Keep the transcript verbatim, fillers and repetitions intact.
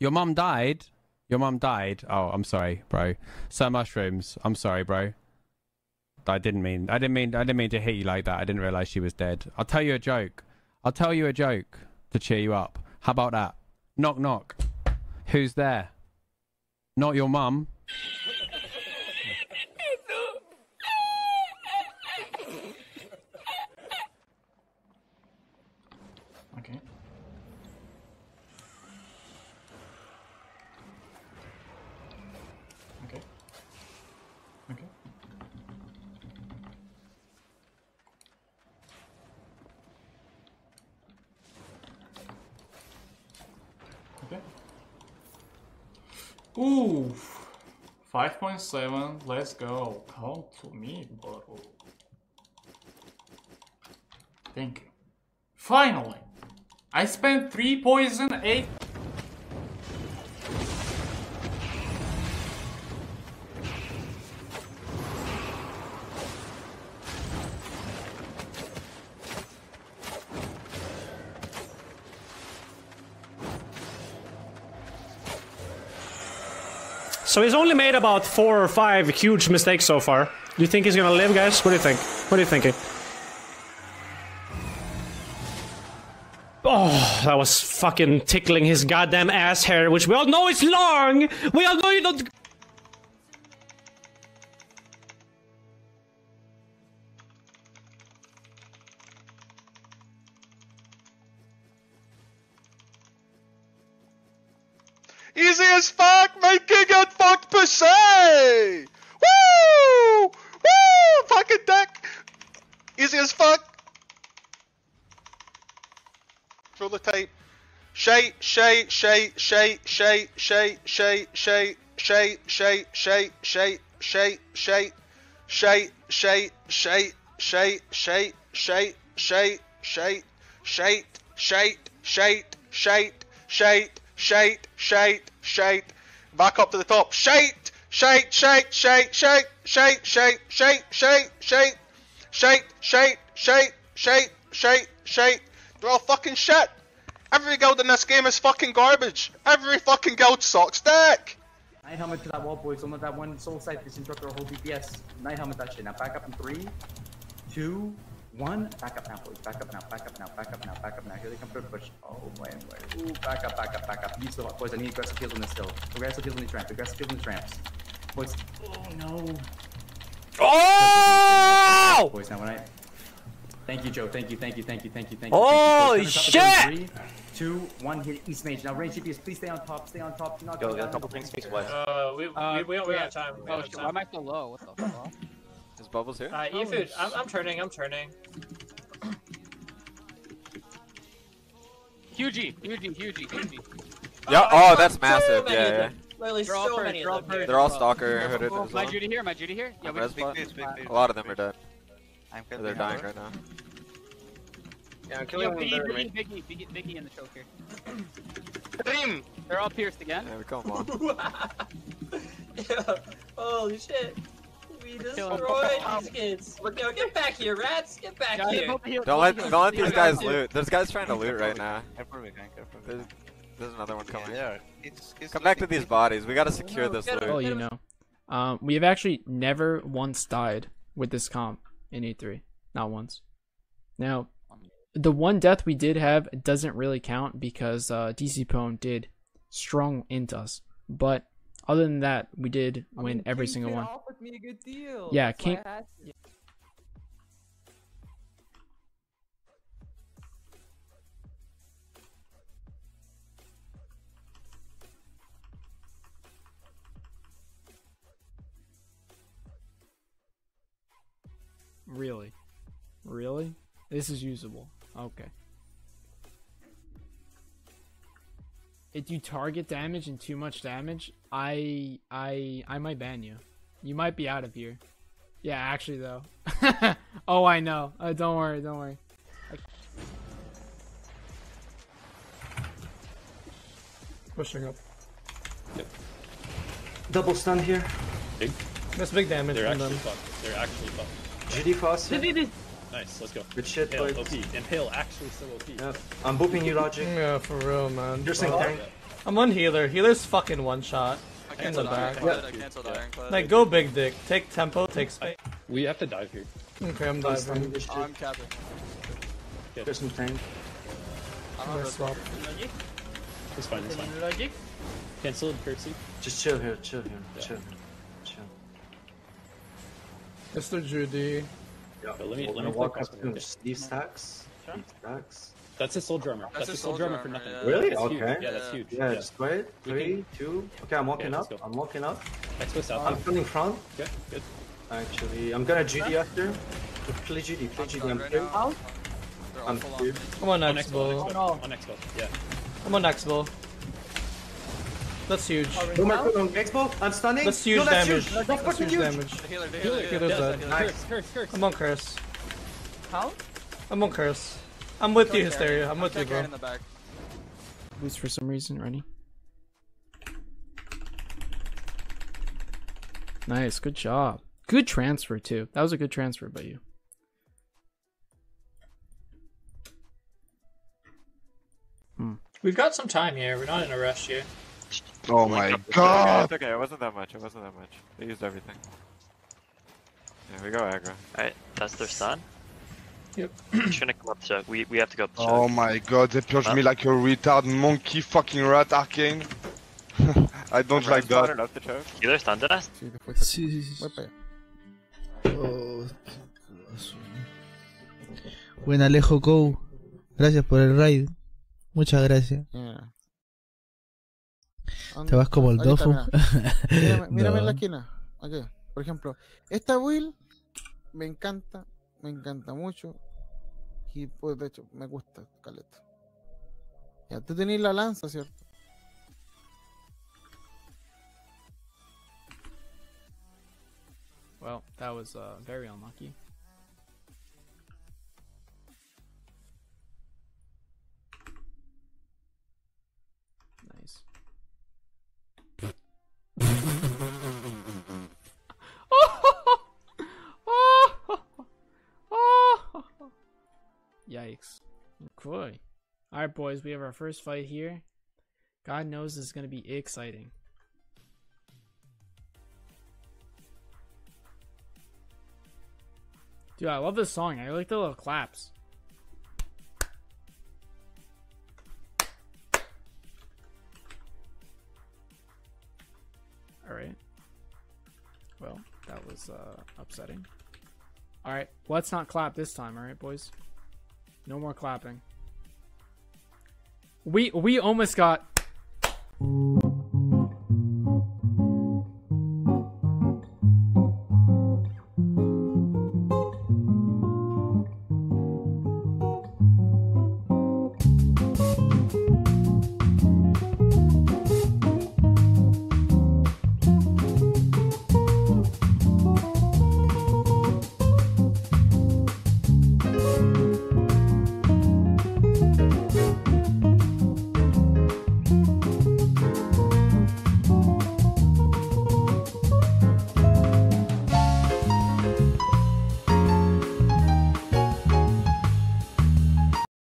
Your mum died? Your mum died? Oh, I'm sorry, bro. Sir Mushrooms, I'm sorry, bro. I didn't mean, I didn't mean, I didn't mean to hit you like that. I didn't realize she was dead. I'll tell you a joke. I'll tell you a joke to cheer you up. How about that? Knock, knock. Who's there? Not your mum. Okay. Okay. Okay. Okay. Ooh, five point seven, let's go. Come to me, bro. Thank you. Finally! I spent three poison, eight. So he's only made about four or five huge mistakes so far. Do you think he's gonna live, guys? What do you think? What are you thinking? Oh, that was fucking tickling his goddamn ass hair, which we all know is long! We all know you don't- Easy as fuck, making it fuck per se! Woo! Woo! Fucking deck! Easy as fuck! Through the tape. Shay, shay, shay, shay, shay, shay, shay, shay, shay, shay, shay, shay, shay, shay, shay, shay, shay, shay, shay, shay, shay, shay, shay, shay, shay, shay, shay, shay, shay, shay. Back up to the top. Shay, shay, shay, shay, shay, shay, shay, shay, shay, shay, shay, shay, shay, shay, shay, shay. They're all fucking shit. Every guild in this game is fucking garbage. Every fucking guild sucks dick. Night helmet to that wall, boys. Don't let that one soul sight disinterrupt our whole D P S. Night helmet that shit. Now back up in three, two, one. Back up now, boys. Back up now. Back up now. Back up now. Back up now. Here they come for a push. Oh, boy. Boy. Ooh, back up. Back up. Back up. Use the hot boys. I need aggressive heals on this hill. Aggressive heals on the tramps. Aggressive heals on the tramps. Boys. Oh no. Oh! Boys, now when I. Thank you, Joe. Thank you, thank you, thank you, thank you, thank you. Holy shit! Three, two, one, hit East Mage. Now, range D P S, please stay on top, stay on top. Do not go, go down. A couple things, please, west. Uh, we, uh, we, we, we yeah. have time. We oh, have time. I'm at the low. What the fuck? Is Bubbles here? Uh, E-Food, I'm, I'm turning, I'm turning. Hugie, Hugie, Hugie, Hugie. Yeah, oh, oh that's massive, so yeah, yeah. Literally so for, many of them. They're all stalker hooded as well. My Judy here, my Judy here. Yeah, we a lot of them are dead. I'm They're dying right now. Yeah, I'm killing one there, right? Biggie, Biggie, Biggie in the choker. Dream! They're all pierced again. Yeah, we call them all. Yeah. Holy shit. We destroyed these kids. Yo, get back here, rats! Get back yeah, here! here. Don't let, don't let these guys loot. There's guys trying to loot right now. There's, there's another one coming. Yeah, it's, it's Come back to these bodies. We gotta secure oh, this get loot. Oh, you know. Um, we have actually never once died with this comp. In E three, not once. Now, the one death we did have doesn't really count because uh, D C Pwn did strong into us. But other than that, we did I win mean, every King single one. Offered me a good deal. Yeah, That's King. Really? Really? This is usable. Okay. If you target damage and too much damage, I I I might ban you. You might be out of here. Yeah, actually though. Oh, I know. Uh, don't worry, don't worry. Okay. Pushing up. Yep. Double stun here. Big. That's big damage. They're actually fucked. They're actually fucked. G D fast. Nice, let's go. Good shit, boys. Impale, O P. Impale, actually still O P. Yeah. I'm booping you, Logic. Yeah, for real, man. You're saying tank. I'm on healer. Healer's fucking one shot. I cancel the back. Ironclad. I cancel the ironclad. Like, go big dick. Take tempo, take space. We have to dive here. Okay, I'm diving. Oh, I'm capping. Okay. There's some tank. I'm on swap. Logic? It's fine, it's fine. Logic? Cancel and curtsy. Just chill here, chill here, yeah. chill here. Chill. It's the Judy. Yeah, but let me, let me walk up to him. Steve Stacks. Steve Stacks. That's his soul drummer. That's his soul drummer for nothing. Really? Okay. Yeah, that's huge. Yeah, just wait. Three, two. Okay, I'm walking up. I'm walking up. Next to us out. I'm filling front. Okay, good. Actually, I'm gonna G D after. Play G D. Play G D. I'm through. I'm through. I'm on next ball. On next ball. Yeah. I'm on next ball. That's huge. Expo, I'm stunning. That's huge damage. That's huge damage. Healer's dead. I'm on curse. How? I'm on curse. I'm with you, Hysteria. I'm with you, bro. Boost for some reason, Rennie. Nice, good job. Good transfer, too. That was a good transfer by you. Hmm. We've got some time here. We're not in a rush here. Oh my god! It's okay, it wasn't that much. It wasn't that much. They used everything. There we go, aggro. Alright, that's their stun. Yep. we, we have to go up the check. Oh my god, they purged oh. me like a retard monkey fucking rat arcane. I don't like that. You there stunned us? Si, si, si. Oh. Buen Alejo Go. Gracias por el raid. Muchas gracias. Yeah. Te vas como el dofo. Mírame, mírame no. en la esquina. Okay. Por ejemplo, esta build me encanta. Me encanta mucho. Y pues de hecho me gusta caleta. Ya tú tenés la lanza, ¿cierto? Well, that was uh, very unlucky. Nice. Yikes. Okay. Alright boys, we have our first fight here. God knows this is going to be exciting. Dude, I love this song. I like the little claps. Alright. Well, that was uh, upsetting. Alright, let's not clap this time, alright boys? No more clapping. We we almost got